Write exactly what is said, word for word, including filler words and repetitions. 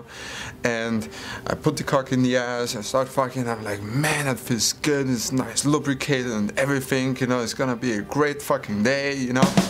now. And I put the cock in the ass, I start fucking, I'm like, man, that feels good, it's nice, lubricated and everything, you know, it's gonna be a great fucking day, you know.